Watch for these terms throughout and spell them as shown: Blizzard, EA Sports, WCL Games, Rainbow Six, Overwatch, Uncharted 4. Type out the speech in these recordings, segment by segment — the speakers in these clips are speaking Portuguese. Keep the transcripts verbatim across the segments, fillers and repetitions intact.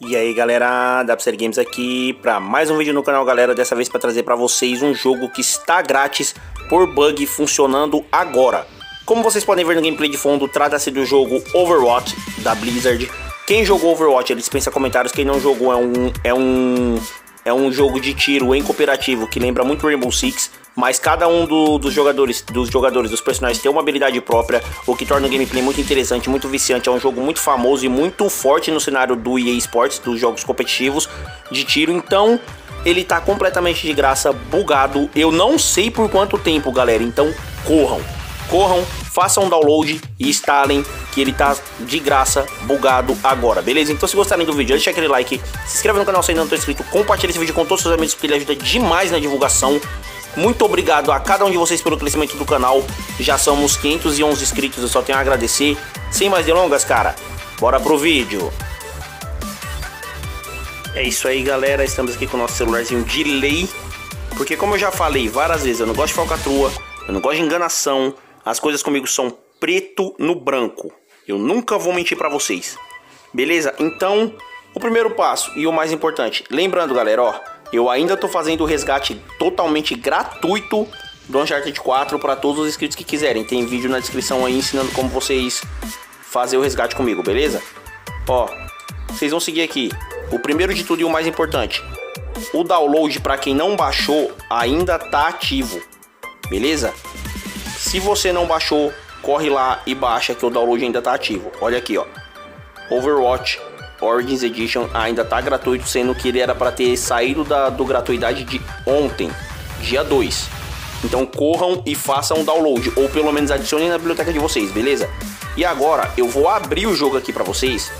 E aí galera, W C L Games aqui para mais um vídeo no canal, galera. Dessa vez para trazer para vocês um jogo que está grátis por bug funcionando agora. Como vocês podem ver no gameplay de fundo, trata-se do jogo Overwatch da Blizzard. Quem jogou Overwatch, ele dispensa comentários. Quem não jogou, é um, é um, é um jogo de tiro em cooperativo que lembra muito Rainbow Six. Mas cada um do, dos, jogadores, dos jogadores, dos personagens tem uma habilidade própria, o que torna o gameplay muito interessante, muito viciante. É um jogo muito famoso e muito forte no cenário do E A Sports, dos jogos competitivos de tiro. Então ele tá completamente de graça, bugado, eu não sei por quanto tempo, galera. Então corram, corram, façam um download e instalem, que ele tá de graça, bugado agora, beleza? Então se gostarem do vídeo, deixa aquele like, se inscreve no canal se ainda não está inscrito, compartilha esse vídeo com todos os seus amigos, porque ele ajuda demais na divulgação. Muito obrigado a cada um de vocês pelo crescimento do canal. Já somos quinhentos e onze inscritos, eu só tenho a agradecer. Sem mais delongas, cara, bora pro vídeo. É isso aí, galera, estamos aqui com o nosso celularzinho de lei, porque como eu já falei várias vezes, eu não gosto de falcatrua, eu não gosto de enganação. As coisas comigo são preto no branco, eu nunca vou mentir pra vocês, beleza? Então, o primeiro passo e o mais importante, lembrando, galera, ó, eu ainda tô fazendo o resgate totalmente gratuito do Uncharted quatro para todos os inscritos que quiserem. Tem vídeo na descrição aí ensinando como vocês fazer o resgate comigo, beleza? Ó, vocês vão seguir aqui. O primeiro de tudo e o mais importante, o download para quem não baixou ainda tá ativo, beleza? Se você não baixou, corre lá e baixa, que o download ainda tá ativo. Olha aqui, ó, Overwatch Origins Edition ainda tá gratuito, sendo que ele era para ter saído da do gratuidade de ontem, dia dois. Então corram e façam o download, ou pelo menos adicionem na biblioteca de vocês, beleza? E agora eu vou abrir o jogo aqui para vocês,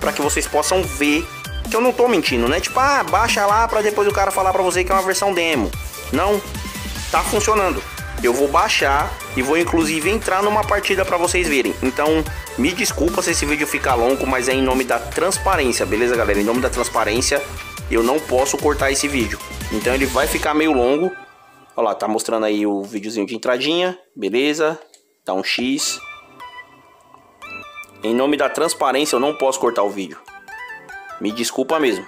para que vocês possam ver que eu não tô mentindo, né? Tipo, ah, baixa lá para depois o cara falar para você que é uma versão demo. Não, tá funcionando. Eu vou baixar e vou inclusive entrar numa partida para vocês verem. Então me desculpa se esse vídeo ficar longo, mas é em nome da transparência, beleza, galera? Em nome da transparência, eu não posso cortar esse vídeo, então ele vai ficar meio longo. Olha lá, tá mostrando aí o videozinho de entradinha, beleza? Dá um X. Em nome da transparência, eu não posso cortar o vídeo, me desculpa mesmo.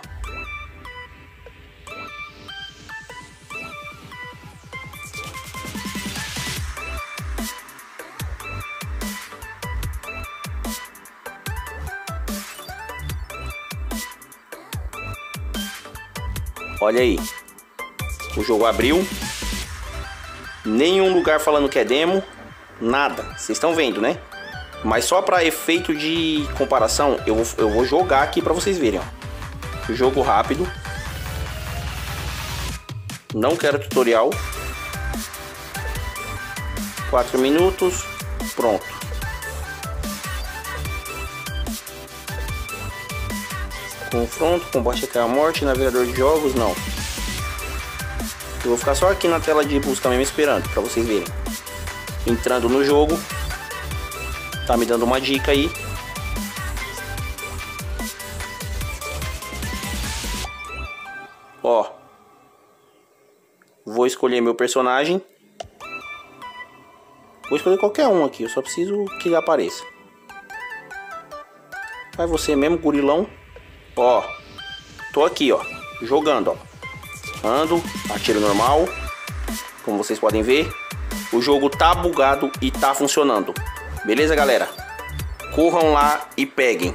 Olha aí, o jogo abriu, nenhum lugar falando que é demo, nada, vocês estão vendo, né? Mas só para efeito de comparação, eu vou, eu vou jogar aqui para vocês verem, ó. Jogo rápido, não quero tutorial, quatro minutos, pronto. Confronto, combate até a morte, navegador de jogos, não. Eu vou ficar só aqui na tela de busca mesmo esperando, pra vocês verem. Entrando no jogo, tá me dando uma dica aí. Ó, vou escolher meu personagem. Vou escolher qualquer um aqui, eu só preciso que ele apareça. Vai você mesmo, gurilão. Ó, tô aqui, ó, jogando, ó. Ando, atiro normal, como vocês podem ver. O jogo tá bugado e tá funcionando, beleza, galera? Corram lá e peguem.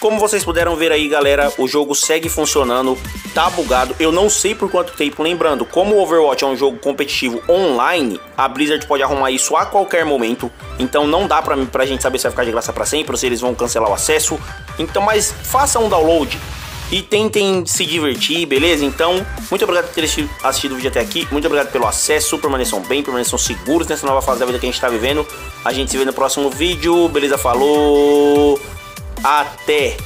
Como vocês puderam ver aí, galera, o jogo segue funcionando, tá bugado. Eu não sei por quanto tempo, lembrando, como o Overwatch é um jogo competitivo online, a Blizzard pode arrumar isso a qualquer momento. Então não dá pra, pra gente saber se vai ficar de graça pra sempre, ou se eles vão cancelar o acesso. Então, mas façam um download e tentem se divertir, beleza? Então, muito obrigado por terem assistido o vídeo até aqui. Muito obrigado pelo acesso, permaneçam bem, permaneçam seguros nessa nova fase da vida que a gente tá vivendo. A gente se vê no próximo vídeo, beleza? Falou! Até!